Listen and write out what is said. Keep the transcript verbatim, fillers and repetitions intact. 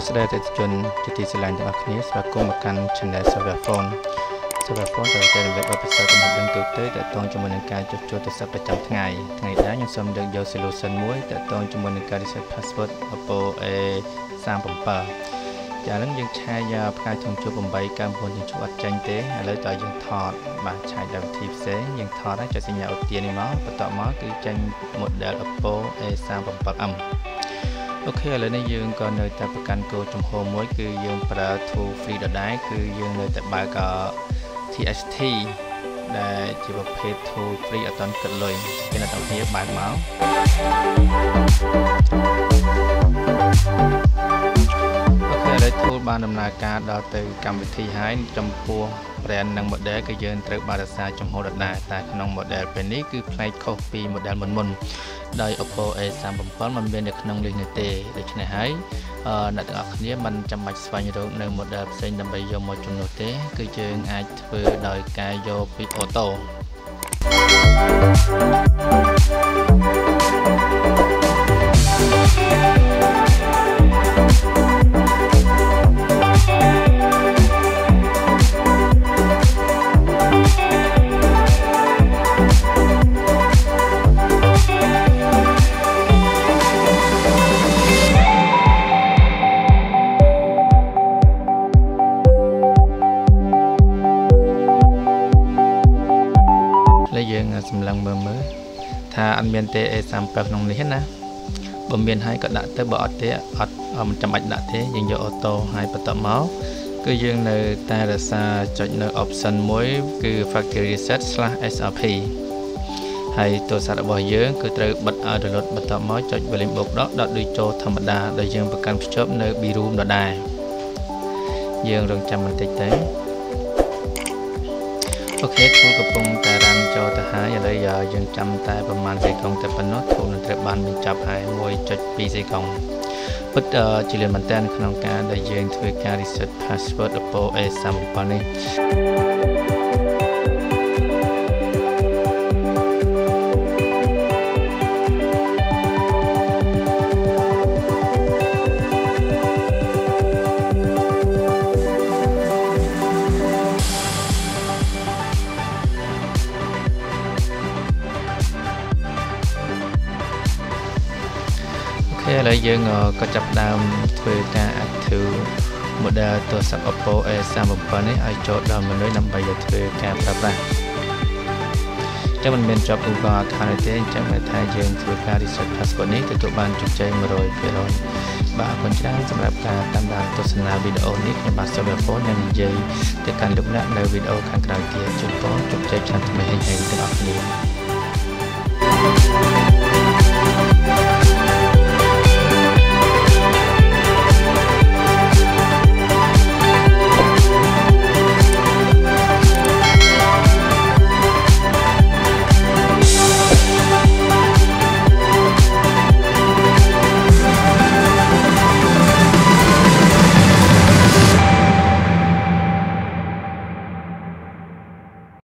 សួស្តីអតិថិជនជាទីស្រឡាញ់ទាំងអស់គ្នាស្វាគមន៍មកកាន់ solution មួយ reset password Oppo A thirty-seven ចា៎ឥឡូវយើងឆែកយកផ្កាយ Oppo A thirty-seven M โอเคឥឡូវនេះយើងក៏នៅតែប្រកាន់គោលចំហមួយគឺយើងប្រើ two free ដដែលគឺយើងនៅតែបើក tht ដែលជាប្រភេទ two free អត់ទាន់កាត់លុយគេនៅតែគ្នាបើកមកអូខេឥឡូវ tool បានដំណើរការដល់ទៅកម្មវិធីហើយចំពោះ brand និង model គឺយើងត្រូវបានរក្សាចំហដដែលតែក្នុង model ពេលនេះគឺផ្លែកខុសពី model មុនមុន ដោយ Oppo A thirty-seven មិនមាននៅក្នុង link នេះទេដូច្នេះហើយអ្នកទាំងអស់គ្នាមិនចាំបាច់ស្វែងរកនៅ model ផ្សេងដើម្បីយកមកជំនួសទេគឺយើងអាចធ្វើដោយការយកពី Auto សម្លឹងមើលមើលថាអត់មានទេ A thirty-seven ក្នុងនេះណាបើមានហើយក៏ដាក់ទៅបើអត់ទេអត់មិនចាំបាច់ដាក់ទេយើងយក Auto ហើយបន្តមកគឺយើងនៅតែរក្សាចុចនៅ option មួយគឺ Factory Reset/เอส อาร์ พี ហើយទូរស័ព្ទរបស់យើងគឺត្រូវបិទឲ្យ download បន្តមកចុច Volume បូកដកដាក់ដូចចូលធម្មតាដែលយើងប្រកាន់ភ្ជាប់នៅ B room ដដែលយើងរងចាំបន្តិចទៅ Okay, tool កំពុងតែរ៉ាន់ចូលទៅហើយឥឡូវយើងចាំតែប្រមាណសេកុងតែប៉ុណ្ណោះ reset password Oppo A thirty-seven នេះ ឥឡូវយើងក៏ចាប់ផ្ដើមធ្វើការ active model ទូរស័ព្ទ Oppo A thirty-seven នេះឲ្យចូលដល់មេនុដើម្បីយកធ្វើការប្រើប្រាស់តែមិនមានជាប់ Google account ទេអញ្ចឹងតែយើងធ្វើការ reset password នេះទទួលបានជោគជ័យ one hundred percent បាទអរគុណច្រើនសម្រាប់ការតាមដានទស្សនាវីដេអូនេះខ្ញុំបាទសូមអរគុណនិងនិយាយទៅកាន់លោកអ្នកនៅវីដេអូខាងក្រោយទៀតជូនពរជោគជ័យឆ្នាំថ្មីហេងៗទាំងអស់គ្នា